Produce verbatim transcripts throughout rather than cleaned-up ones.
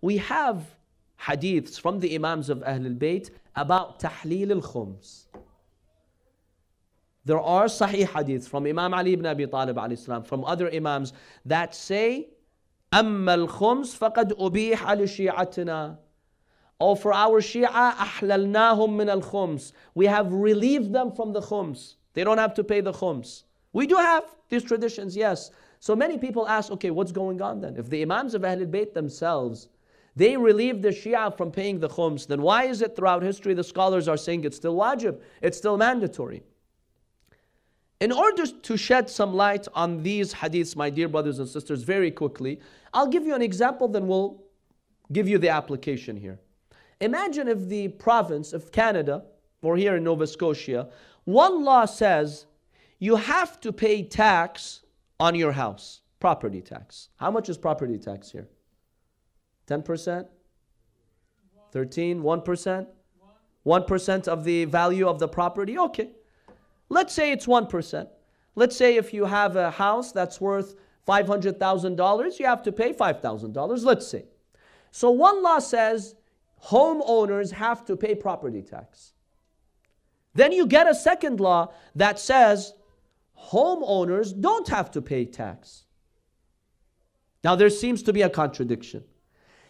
We have hadiths from the Imams of Ahlul Bayt about Tahlil al-khums. There are sahih hadiths from Imam Ali ibn Abi Talib al-Islam, from other Imams that say, أَمَّا الْخُمْسُ فَقَدْ أُبِيحَ لِشِيعَتِنَا. Or for our Shia, أَحْلَلْنَاهُمْ مِنَ الْخُمْسِ. We have relieved them from the khums. They don't have to pay the khums. We do have these traditions, yes. So many people ask, okay, what's going on then? If the Imams of Ahlul Bayt themselves, they relieved the Shia from paying the khums, then why is it throughout history the scholars are saying it's still wajib, it's still mandatory? In order to shed some light on these hadiths, my dear brothers and sisters, very quickly, I'll give you an example, then we'll give you the application here. Imagine if the province of Canada, or here in Nova Scotia, one law says you have to pay tax on your house, property tax. How much is property tax here? ten percent? thirteen? one percent? one percent of the value of the property? Okay. Let's say it's one percent. Let's say if you have a house that's worth five hundred thousand dollars, you have to pay five thousand dollars, let's say. So one law says homeowners have to pay property tax. Then you get a second law that says homeowners don't have to pay tax. Now there seems to be a contradiction.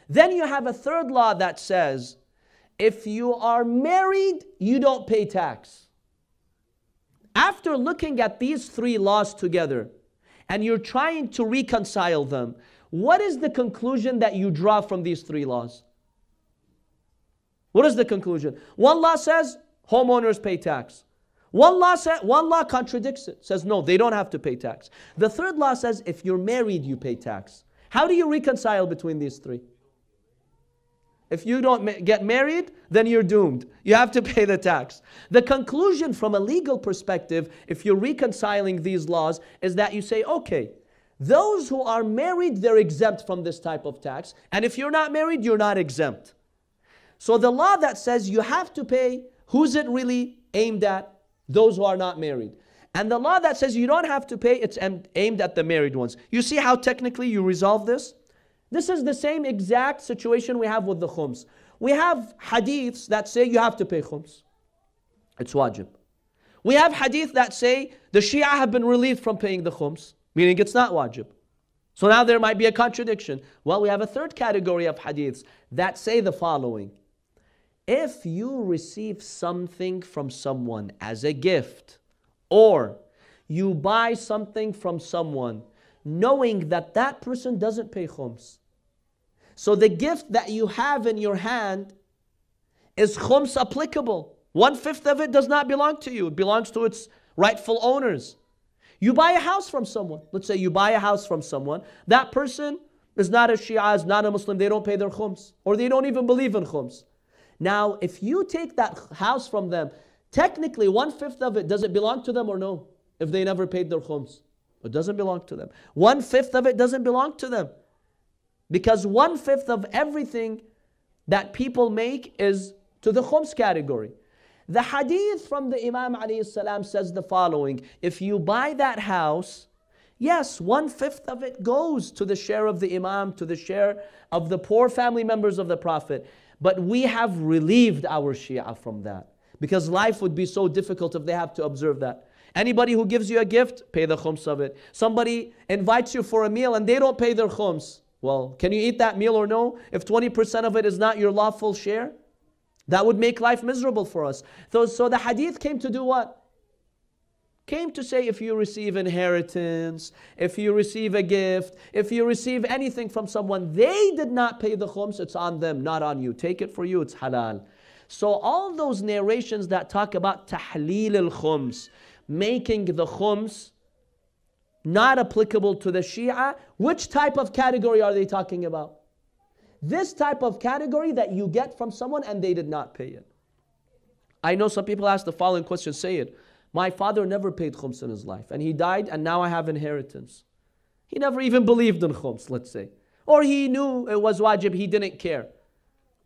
Then you have a third law that says if you are married, you don't pay tax. After looking at these three laws together and you're trying to reconcile them, what is the conclusion that you draw from these three laws? What is the conclusion? One law says homeowners pay tax. One law, sa- one law contradicts it, says no, they don't have to pay tax. The third law says if you're married, you pay tax. How do you reconcile between these three? If you don't ma- get married, then you're doomed. You have to pay the tax. The conclusion from a legal perspective, if you're reconciling these laws, is that you say, okay, those who are married, they're exempt from this type of tax. And if you're not married, you're not exempt. So the law that says you have to pay, who's it really aimed at? Those who are not married. And the law that says you don't have to pay, it's aimed at the married ones. You see how technically you resolve this? This is the same exact situation we have with the khums. We have hadiths that say you have to pay khums. It's wajib. We have hadith that say the Shia have been relieved from paying the khums, meaning it's not wajib. So now there might be a contradiction. Well, we have a third category of hadiths that say the following. If you receive something from someone as a gift, or you buy something from someone, knowing that that person doesn't pay khums. So the gift that you have in your hand is khums applicable. One fifth of it does not belong to you. It belongs to its rightful owners. You buy a house from someone. Let's say you buy a house from someone. That person is not a Shia, is not a Muslim. They don't pay their khums. Or they don't even believe in khums. Now, if you take that house from them, technically one fifth of it, does it belong to them or no? If they never paid their khums. It doesn't belong to them. One fifth of it doesn't belong to them. Because one fifth of everything that people make is to the khums category. The hadith from the Imam Ali says the following. If you buy that house, yes, one fifth of it goes to the share of the Imam, to the share of the poor family members of the Prophet. But we have relieved our Shia from that. Because life would be so difficult if they have to observe that. Anybody who gives you a gift, pay the khums of it. Somebody invites you for a meal and they don't pay their khums. Well, can you eat that meal or no? If twenty percent of it is not your lawful share, that would make life miserable for us. So, so the hadith came to do what? Came to say if you receive inheritance, if you receive a gift, if you receive anything from someone, they did not pay the khums, it's on them, not on you. Take it for you, it's halal. So all those narrations that talk about tahleel al-khums, making the khums not applicable to the Shia, which type of category are they talking about? This type of category that you get from someone and they did not pay it. I know some people ask the following question, say it. My father never paid khums in his life and he died and now I have inheritance. He never even believed in khums, let's say. Or he knew it was wajib, he didn't care.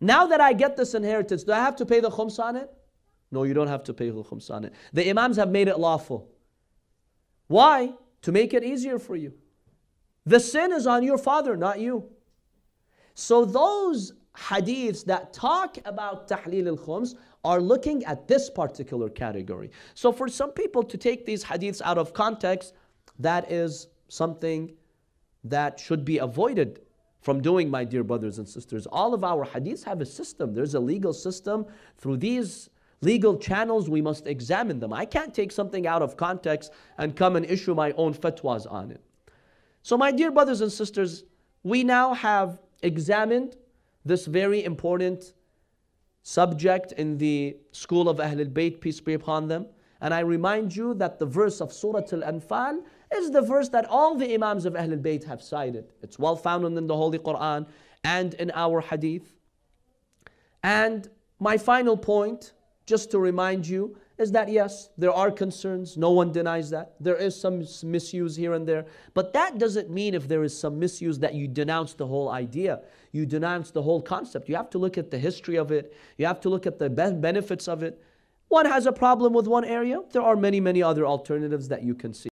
Now that I get this inheritance, do I have to pay the khums on it? No, you don't have to pay the khums on it. The Imams have made it lawful. Why? To make it easier for you. The sin is on your father, not you. So those hadiths that talk about Tahlil al-khums are looking at this particular category. So for some people to take these hadiths out of context, that is something that should be avoided from doing, my dear brothers and sisters. All of our hadiths have a system. There's a legal system. Through these legal channels, we must examine them. I can't take something out of context and come and issue my own fatwas on it. So my dear brothers and sisters, we now have examined this very important subject in the school of Ahlul Bayt, peace be upon them. And I remind you that the verse of Surat Al Anfal is the verse that all the Imams of Ahlul Bayt have cited. It's well found in the Holy Quran and in our hadith. And my final point, just to remind you, is that yes, there are concerns. No one denies that. There is some misuse here and there. But that doesn't mean if there is some misuse that you denounce the whole idea. You denounce the whole concept. You have to look at the history of it. You have to look at the benefits of it. One has a problem with one area. There are many, many other alternatives that you can see.